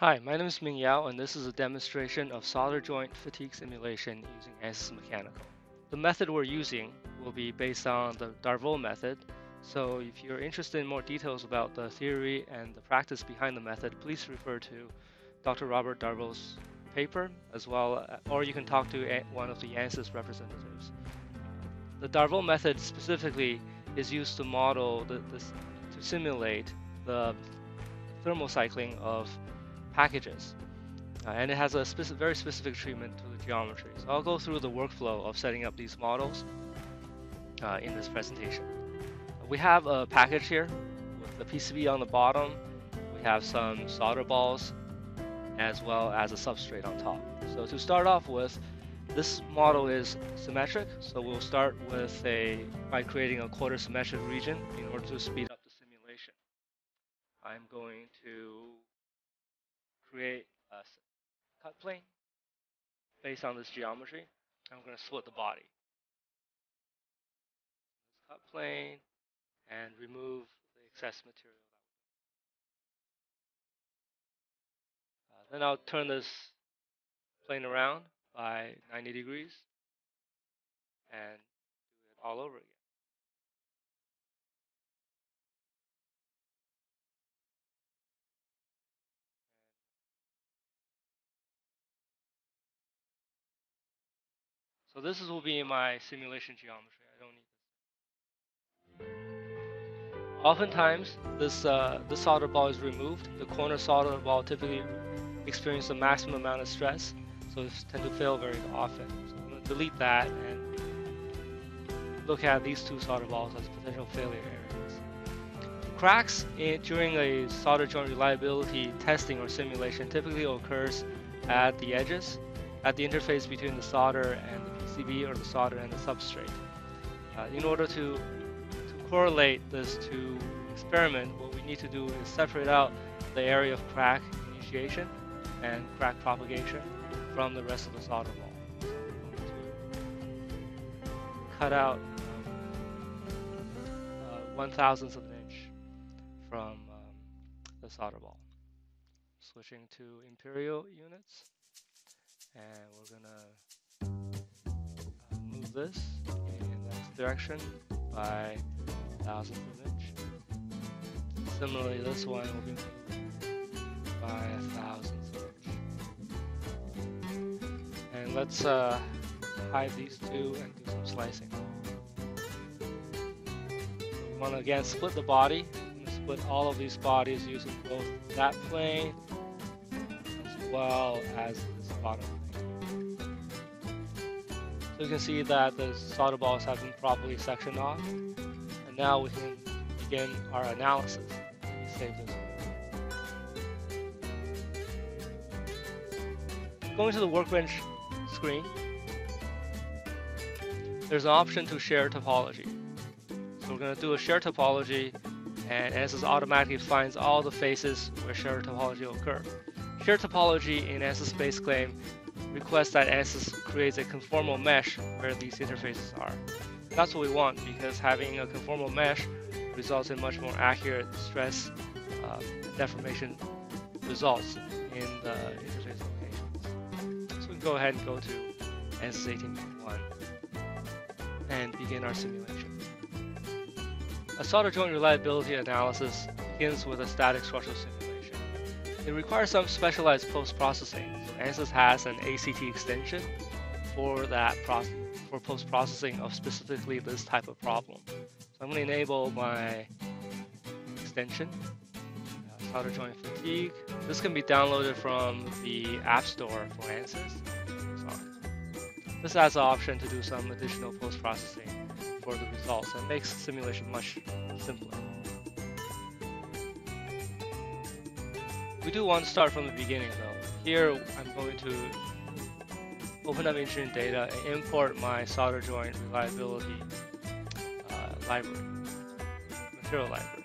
Hi, my name is Ming Yao, and this is a demonstration of solder joint fatigue simulation using ANSYS Mechanical. The method we're using will be based on the Darvaux method, so if you're interested in more details about the theory and the practice behind the method, please refer to Dr. Robert Darvaux's paper as well, or you can talk to one of the ANSYS representatives. The Darvaux method specifically is used to model, to simulate the thermal cycling of packages, and it has a very specific treatment to the geometry. So I'll go through the workflow of setting up these models in this presentation. We have a package here with a PCB on the bottom. We have some solder balls as well as a substrate on top. So to start off with, this model is symmetric, so we'll start with by creating a quarter symmetric region in order to speed up the simulation. I'm going to create a cut plane based on this geometry. I'm going to split the body. Cut plane and remove the excess material. Then I'll turn this plane around by 90 degrees and do it all over again. So this will be my simulation geometry. I don't need this. Oftentimes, this solder ball is removed. The corner solder ball typically experiences the maximum amount of stress, so it tends to fail very often. So I'm going to delete that and look at these two solder balls as potential failure areas. Cracks during a solder joint reliability testing or simulation typically occurs at the edges, at the interface between the solder and the PCB or the solder and the substrate. In order to correlate this to experiment, what we need to do is separate out the area of crack initiation and crack propagation from the rest of the solder wall. So we're going to cut out 1/1000th of an inch from the solder wall. Switching to imperial units. And we're gonna move this in that direction by 1/1000th of an inch. Similarly, this one will be moved by 1/1000th of an inch. And let's hide these two and do some slicing. We want to again split the body. I'm gonna split all of these bodies using both that plane as well as this bottom. So you can see that the solder balls have been properly sectioned off, and now we can begin our analysis. Let me save this. Going to the workbench screen, there's an option to share topology. So we're going to do a share topology, and ANSYS automatically finds all the faces where share topology will occur. Share topology in ANSYS base claim request that ANSYS creates a conformal mesh where these interfaces are. That's what we want, because having a conformal mesh results in much more accurate stress deformation results in the interface locations. So we can go ahead and go to ANSYS 18.1 and begin our simulation. A solder joint reliability analysis begins with a static structural simulation. It requires some specialized post-processing. So ANSYS has an ACT extension for post-processing of specifically this type of problem. So I'm going to enable my extension, solder joint fatigue. This can be downloaded from the App Store for ANSYS. This has the option to do some additional post-processing for the results and makes the simulation much simpler. We do want to start from the beginning though. Here I'm going to open up engineering data and import my solder joint reliability material library.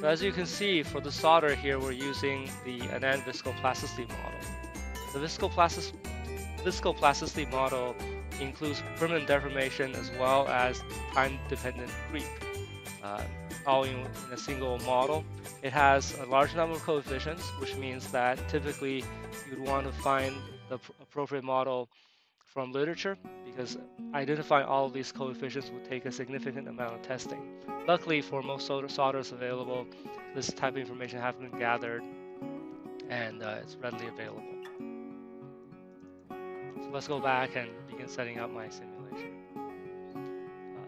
So as you can see, for the solder here we're using the Anand viscoplasticity model. The viscoplasticity model includes permanent deformation as well as time-dependent creep. all in a single model. It has a large number of coefficients, which means that typically you'd want to find the appropriate model from literature, because identifying all of these coefficients would take a significant amount of testing. Luckily, for most solders available, this type of information has been gathered and it's readily available. So let's go back and begin setting up my simulation.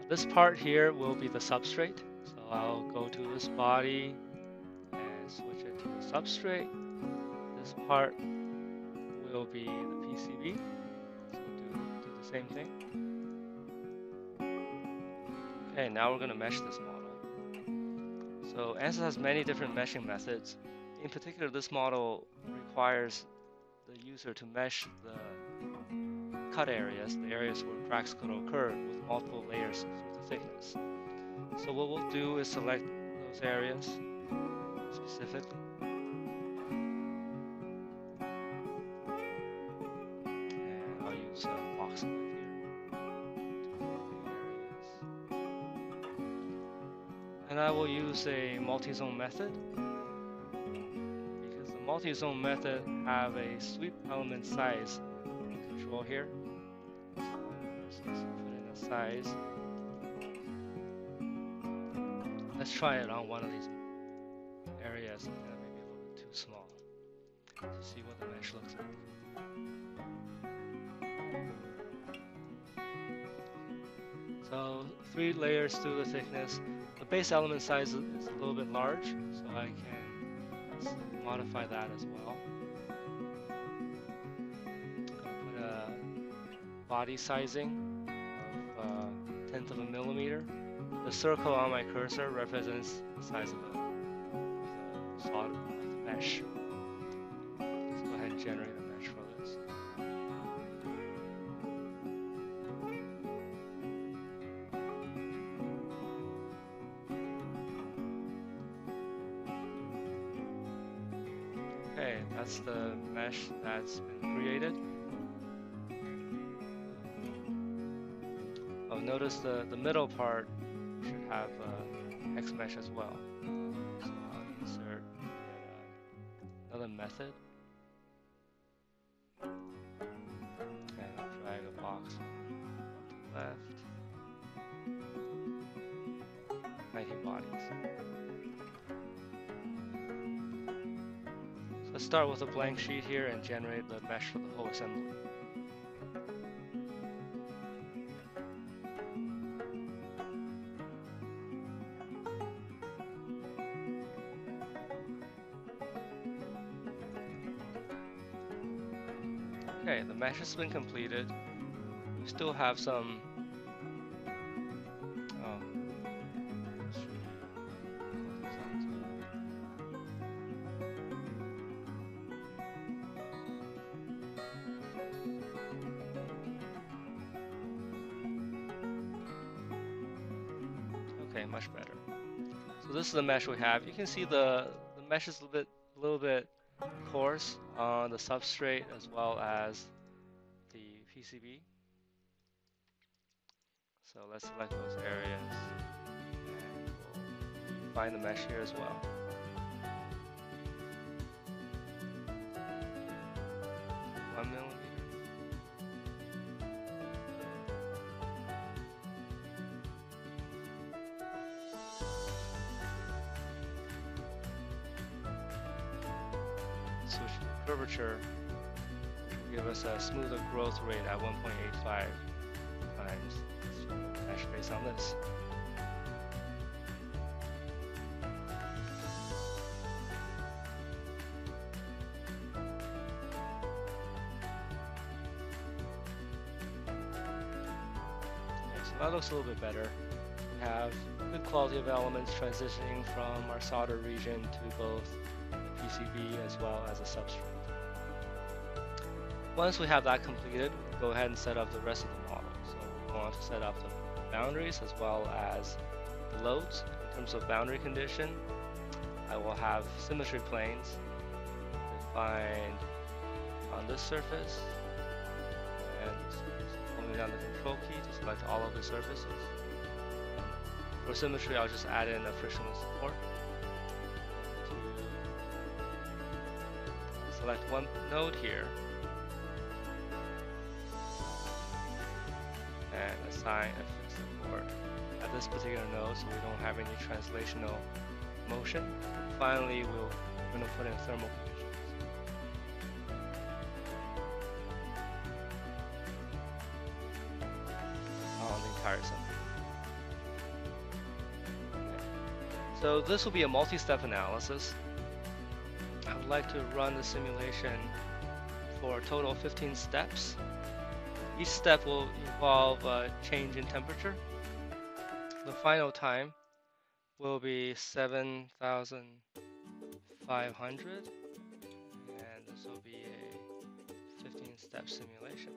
This part here will be the substrate. So I'll go to this body and switch it to the substrate. This part will be the PCB. Same thing. Okay, now we're going to mesh this model. So ANSYS has many different meshing methods. In particular, this model requires the user to mesh the cut areas, the areas where cracks could occur, with multiple layers through the thickness. So what we'll do is select those areas specifically. And I will use a multi-zone method, because the multi-zone method have a sweep element size control here. So let's put in a size. Let's try it on one of these areas that may be a little bit too small, to see what the mesh looks like. So 3 layers through the thickness. The base element size is a little bit large, so I can modify that as well. I'm going to put a body sizing of 1/10 of a millimeter. The circle on my cursor represents the size of the solid mesh. Let's go ahead and generate a mesh for this. Okay, that's the mesh that's been created. Oh, notice the middle part should have X mesh as well. So I'll insert another method. And I'll drag a box to the left, making bodies. Let's start with a blank sheet here and generate the mesh for the whole assembly. Okay, the mesh has been completed. We still have some much better. So this is the mesh we have. You can see the mesh is a little bit coarse on the substrate as well as the PCB. So let's select those areas and we'll find the mesh here as well. Switch to curvature, will give us a smoother growth rate at 1.85 times mesh based on this. Okay, so that looks a little bit better. We have good quality of elements transitioning from our solder region to both PCB as well as a substrate. Once we have that completed, go ahead and set up the rest of the model. So we want to set up the boundaries as well as the loads. In terms of boundary condition, I will have symmetry planes defined on this surface, and holding down the control key to select all of the surfaces. Or symmetry, I'll just add in a frictionless support. Select one node here and assign a fixed support at this particular node so we don't have any translational motion. Finally, we're going to put in thermal conditions. On the entire assembly. Okay. So this will be a multi-step analysis. I would like to run the simulation for a total of 15 steps. Each step will involve a change in temperature. The final time will be 7,500, and this will be a 15-step simulation.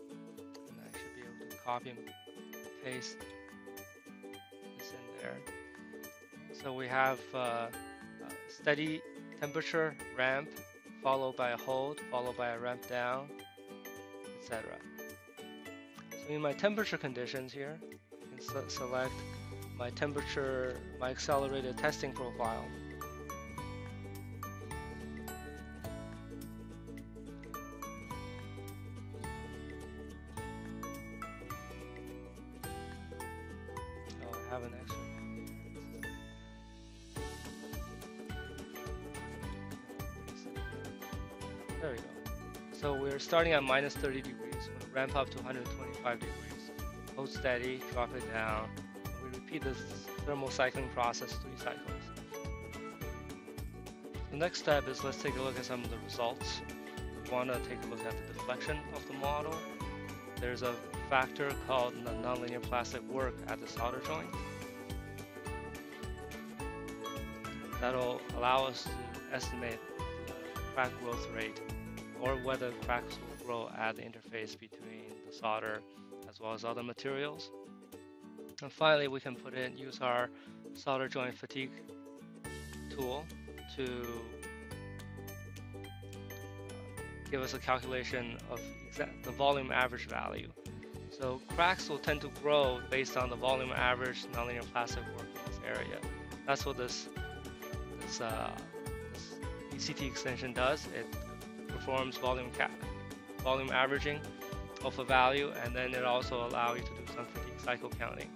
And I should be able to copy and paste this in there. So we have steady temperature, ramp, followed by a hold, followed by a ramp down, etc. So in my temperature conditions here, I can select my temperature, my accelerated testing profile. Oh, I have an extra. There we go. So we're starting at minus 30 degrees. We're going to ramp up to 125 degrees. Hold steady, drop it down. Repeat this thermal cycling process 3 cycles. The next step is let's take a look at some of the results. We want to take a look at the deflection of the model. There's a factor called the nonlinear plastic work at the solder joint. That'll allow us to estimate the crack growth rate or whether cracks will grow at the interface between the solder as well as other materials. And finally, we can use our solder joint fatigue tool to give us a calculation of the volume average value. So cracks will tend to grow based on the volume average nonlinear plastic work in this area. That's what this ECT extension does. It performs volume averaging of a value, and then it also allows you to do some fatigue cycle counting.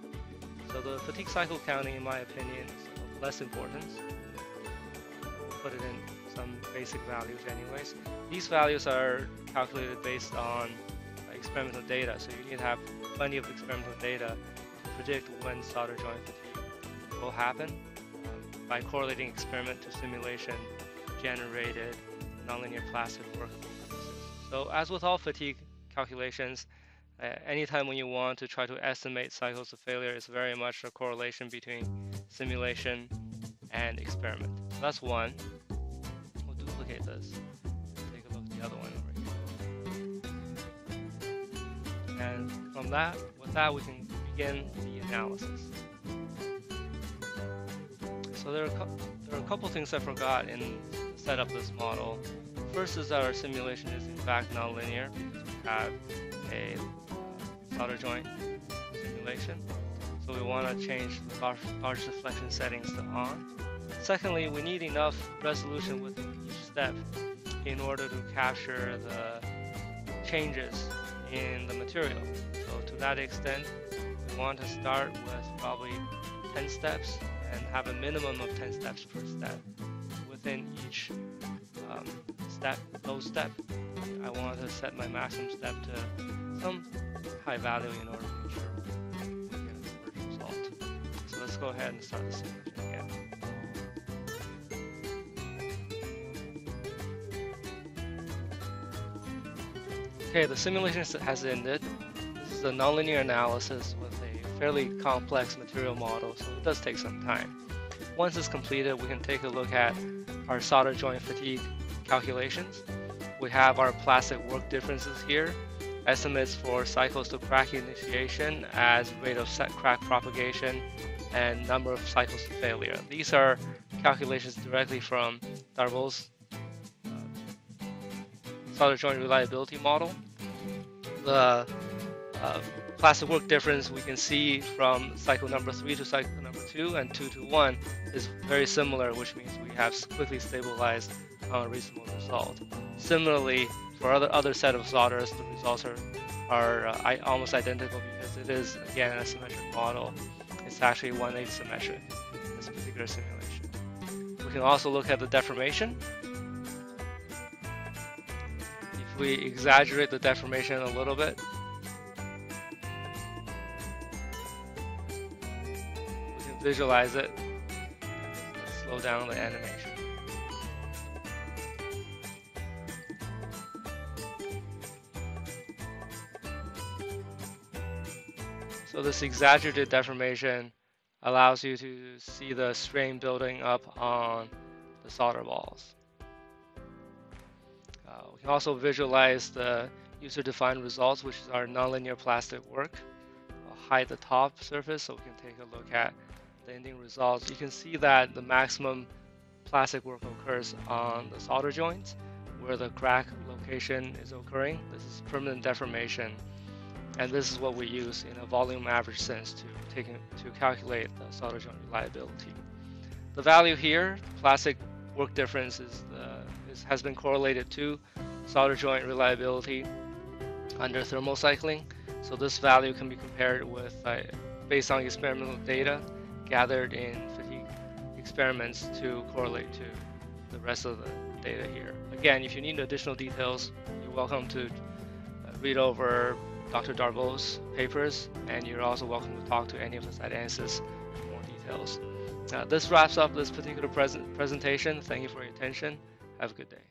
So the fatigue cycle counting, in my opinion, is of less importance. We'll put it in some basic values anyways. These values are calculated based on experimental data, so you need to have plenty of experimental data to predict when solder joint fatigue will happen by correlating experiment to simulation generated nonlinear plastic work. So as with all fatigue calculations, anytime when you want to try to estimate cycles of failure, is very much a correlation between simulation and experiment. So that's one. We'll duplicate this. Take a look at the other one over here. And from that, with that, we can begin the analysis. So there are a couple things I forgot in set up this model. First is that our simulation is in fact nonlinear because we have a solder joint simulation, so we want to change the large deflection settings to on. Secondly, we need enough resolution with each step in order to capture the changes in the material. So to that extent, we want to start with probably 10 steps and have a minimum of 10 steps per step. Within each load step, I want to set my maximum step to some high value in order to ensure we get a good result. So let's go ahead and start the simulation again. Okay, the simulation has ended. This is a nonlinear analysis with a fairly complex material model, so it does take some time. Once it's completed, we can take a look at our solder joint fatigue calculations. We have our plastic work differences here, estimates for cycles to crack initiation as rate of crack propagation, and number of cycles to failure. These are calculations directly from Darvall's solder joint reliability model. The Classic work difference we can see from cycle number 3 to cycle number 2 and 2 to 1 is very similar, which means we have quickly stabilized on a reasonable result. Similarly, for other set of solders, the results are almost identical because it is, again, a symmetric model. It's actually 1/8 symmetric in this particular simulation. We can also look at the deformation. If we exaggerate the deformation a little bit, visualize it. Let's slow down the animation. So this exaggerated deformation allows you to see the strain building up on the solder balls. We can also visualize the user-defined results, which is our nonlinear plastic work. I'll hide the top surface so we can take a look at the ending results. You can see that the maximum plastic work occurs on the solder joints where the crack location is occurring. This is permanent deformation, and this is what we use in a volume average sense to calculate the solder joint reliability. The value here, plastic work difference, has been correlated to solder joint reliability under thermal cycling. So this value can be compared with based on experimental data gathered in fatigue experiments to correlate to the rest of the data here. Again, if you need additional details, you're welcome to read over Dr. Darbo's papers, and you're also welcome to talk to any of us at ANSYS for more details. This wraps up this particular presentation. Thank you for your attention. Have a good day.